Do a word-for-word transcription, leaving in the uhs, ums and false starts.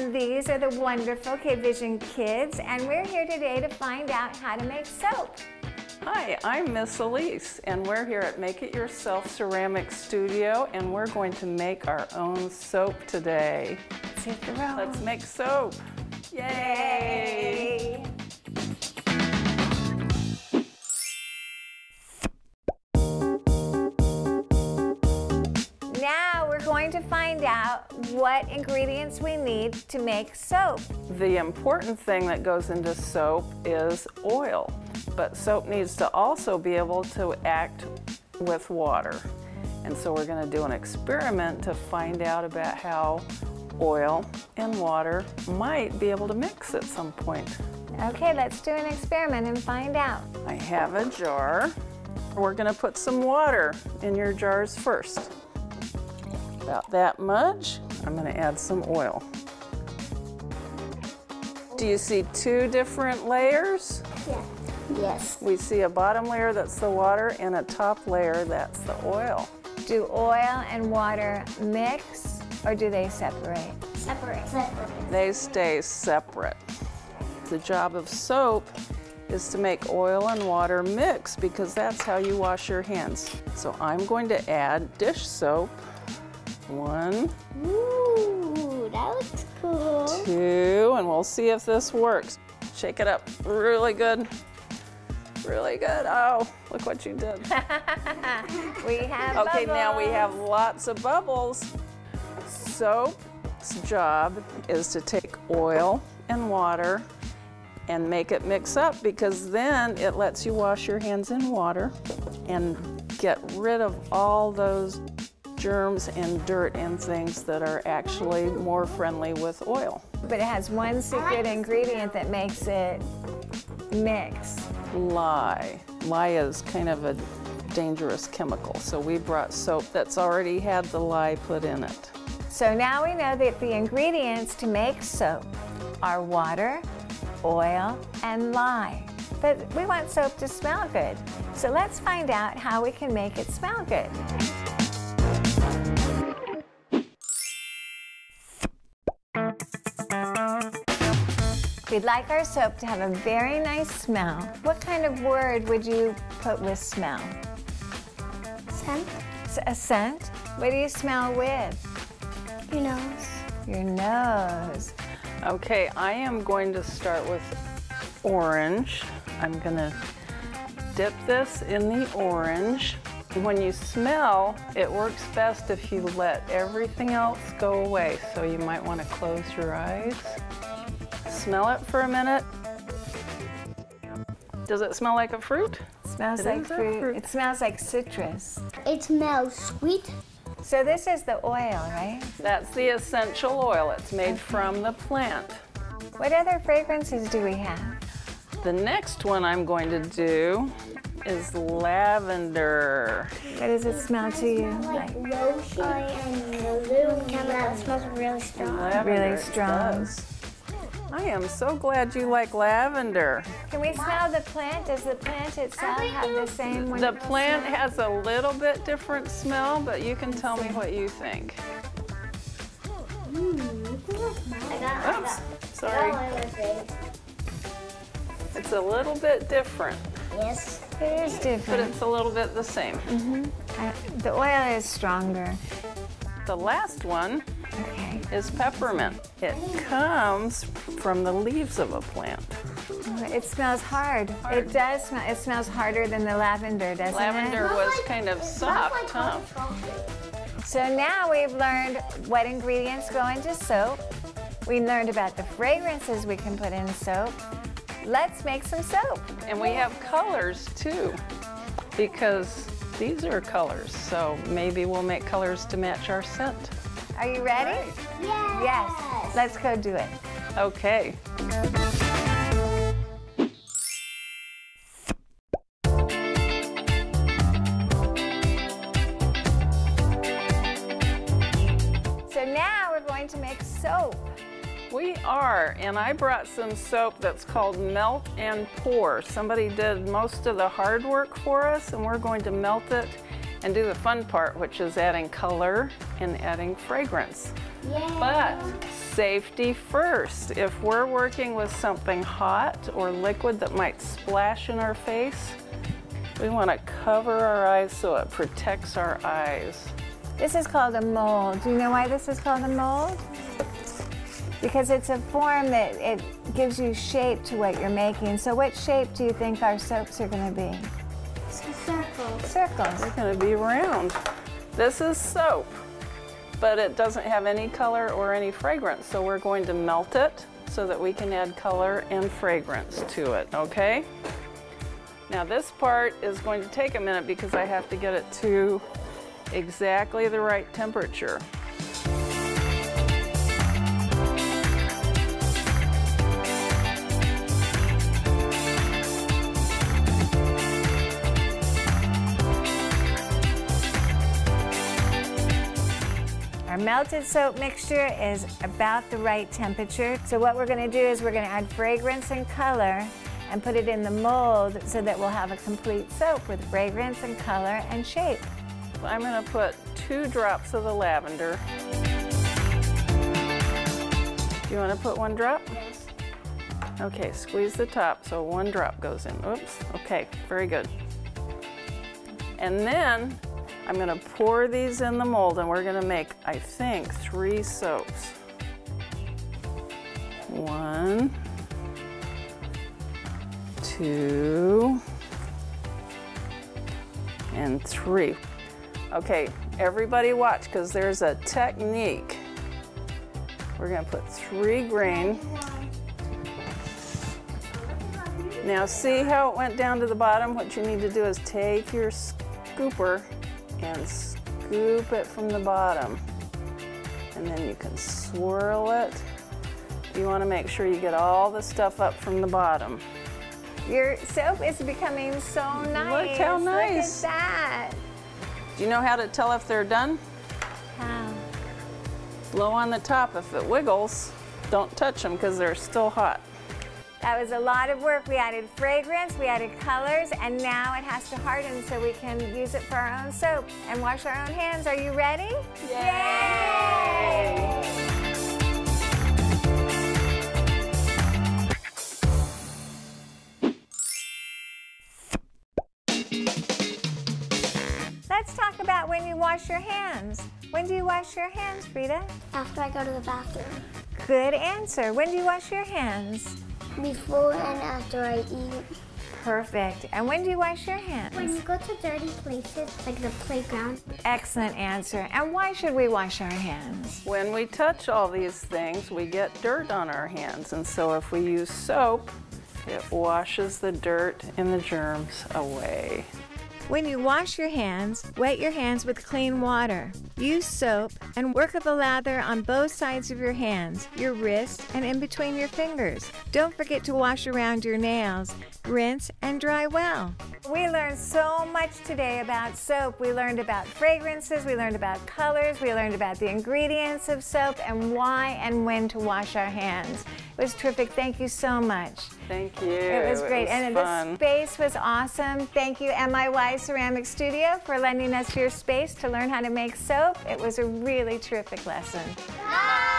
And these are the wonderful KidVision kids, and we're here today to find out how to make soap. Hi, I'm Miss Elise, and we're here at Make It Yourself Ceramic Studio, and we're going to make our own soap today. Let's hit the road. Let's make soap. Yay! Yay. Going to find out what ingredients we need to make soap. The important thing that goes into soap is oil, but soap needs to also be able to act with water. And so we're going to do an experiment to find out about how oil and water might be able to mix at some point. Okay, let's do an experiment and find out. I have a jar. We're going to put some water in your jars first. About that much. I'm going to add some oil. Do you see two different layers? Yeah. Yes. We see a bottom layer that's the water and a top layer that's the oil. Do oil and water mix or do they separate? Separate. Separate. They stay separate. The job of soap is to make oil and water mix because that's how you wash your hands. So I'm going to add dish soap. One. Ooh, that looks cool. Two, and we'll see if this works. Shake it up really good. Really good. Oh, look what you did. We have bubbles. Okay, now we have lots of bubbles. Soap's job is to take oil and water and make it mix up because then it lets you wash your hands in water and get rid of all those germs and dirt and things that are actually more friendly with oil. But it has one secret ingredient that makes it mix. Lye. Lye is kind of a dangerous chemical, so we brought soap that's already had the lye put in it. So now we know that the ingredients to make soap are water, oil, and lye. But we want soap to smell good, so let's find out how we can make it smell good. We'd like our soap to have a very nice smell. What kind of word would you put with smell? Scent. A scent? What do you smell with? Your nose. Your nose. Okay, I am going to start with orange. I'm gonna dip this in the orange. When you smell, it works best if you let everything else go away. So you might wanna close your eyes. Smell it for a minute. Does it smell like a fruit? It smells it like fruit. fruit. It smells like citrus. It smells sweet. So this is the oil, right? That's the essential oil. It's made okay. from the plant. What other fragrances do we have? The next one I'm going to do is lavender. What does it smell to you? Like lotion and aluminum. It smells really strong. Lavender, really strong. I am so glad you like lavender. Can we smell the plant? Does the plant itself have the same wonderful smell? The plant has a little bit different smell, but you can tell me what you think. Oops, sorry. It's a little bit different. Yes, it is different. But it's a little bit the same. Mm-hmm. uh, the oil is stronger. The last one okay. is peppermint. It comes from the leaves of a plant. It smells hard. hard. It does smell. It smells harder than the lavender, doesn't lavender it? Lavender was kind of soft, huh? So now we've learned what ingredients go into soap. We learned about the fragrances we can put in soap. Let's make some soap. And we have colors too, because these are colors, so maybe we'll make colors to match our scent. Are you ready? Right. Yes. Yes. Let's go do it. Okay. So now we're going to make soap. We are, and I brought some soap that's called Melt and Pour. Somebody did most of the hard work for us, and we're going to melt it and do the fun part, which is adding color and adding fragrance. Yay. But safety first. If we're working with something hot or liquid that might splash in our face, we want to cover our eyes so it protects our eyes. This is called a mold. Do you know why this is called a mold? Because it's a form that it gives you shape to what you're making. So what shape do you think our soaps are going to be? Circles. Circles. They're going to be round. This is soap, but it doesn't have any color or any fragrance. So we're going to melt it so that we can add color and fragrance to it, okay? Now this part is going to take a minute because I have to get it to exactly the right temperature. Our melted soap mixture is about the right temperature. So what we're going to do is we're going to add fragrance and color and put it in the mold so that we'll have a complete soap with fragrance and color and shape. I'm going to put two drops of the lavender. Do you want to put one drop? Yes. Okay, squeeze the top so one drop goes in. Oops. Okay, very good. And then I'm going to pour these in the mold, and we're going to make, I think, three soaps. One, two, and three. Okay, everybody watch, because there's a technique. We're going to put three green. Now see how it went down to the bottom? What you need to do is take your scooper and scoop it from the bottom, and then you can swirl it. You want to make sure you get all the stuff up from the bottom. Your soap is becoming so nice. Look how nice. Look at that. Do you know how to tell if they're done? How? Blow on the top. If it wiggles, don't touch them because they're still hot. That was a lot of work. We added fragrance, we added colors, and now it has to harden so we can use it for our own soap and wash our own hands. Are you ready? Yay! Yay! Let's talk about when you wash your hands. When do you wash your hands, Frida? After I go to the bathroom. Good answer. When do you wash your hands? Before and after I eat. Perfect. And when do you wash your hands? When you go to dirty places, like the playground. Excellent answer. And why should we wash our hands? When we touch all these things, we get dirt on our hands. And so if we use soap, it washes the dirt and the germs away. When you wash your hands, wet your hands with clean water. Use soap and work with a lather on both sides of your hands, your wrist, and in between your fingers. Don't forget to wash around your nails. Rinse and dry well. We learned so much today about soap. We learned about fragrances, we learned about colors, we learned about the ingredients of soap and why and when to wash our hands. It was terrific. Thank you so much. Thank you. It was great. It was and fun. The space was awesome. Thank you, M I Y Ceramic Studio, for lending us your space to learn how to make soap. It was a really terrific lesson. Bye.